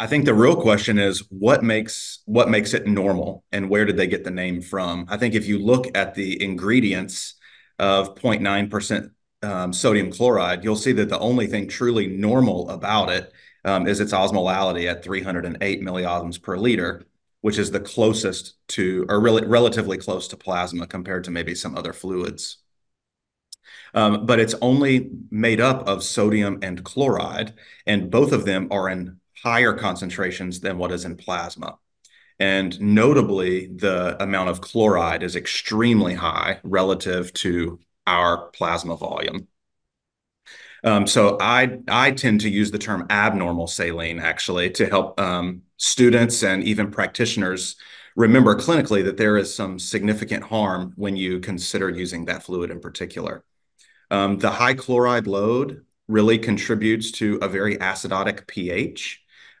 I think the real question is what makes it normal, and where did they get the name from? I think if you look at the ingredients of 0.9% sodium chloride, you'll see that the only thing truly normal about it is its osmolality at 308 milliosmoles per liter, which is the closest to, or really relatively close to, plasma compared to maybe some other fluids. But it's only made up of sodium and chloride, and both of them are in higher concentrations than what is in plasma. And notably, the amount of chloride is extremely high relative to our plasma volume. So I tend to use the term abnormal saline, actually, to help students and even practitioners remember clinically that there is some significant harm when you consider using that fluid in particular. The high chloride load really contributes to a very acidotic pH.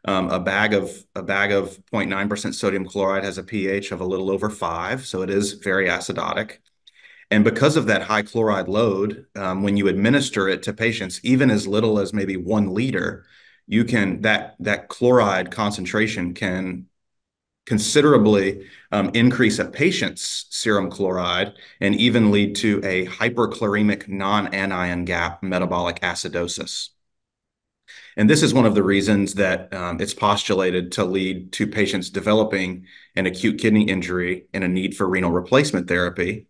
A bag of 0.9% sodium chloride has a pH of a little over 5, so it is very acidotic. And because of that high chloride load, when you administer it to patients, even as little as maybe 1 liter, you can, that chloride concentration can considerably increase a patient's serum chloride and even lead to a hyperchloremic non-anion gap metabolic acidosis. And this is one of the reasons that it's postulated to lead to patients developing an acute kidney injury and a need for renal replacement therapy.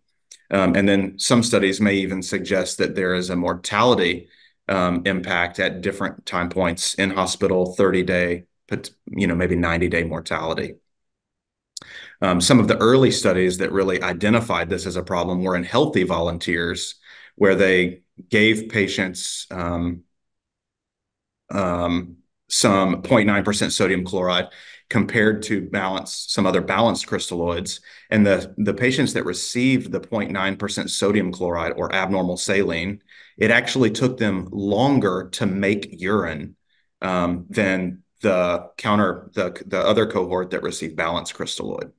And then some studies may even suggest that there is a mortality impact at different time points in hospital, 30-day, maybe 90-day mortality. Some of the early studies that really identified this as a problem were in healthy volunteers, where they gave patients some 0.9% sodium chloride compared to some other balanced crystalloids. And the patients that received the 0.9% sodium chloride or abnormal saline, it actually took them longer to make urine than the other cohort that received balanced crystalloid.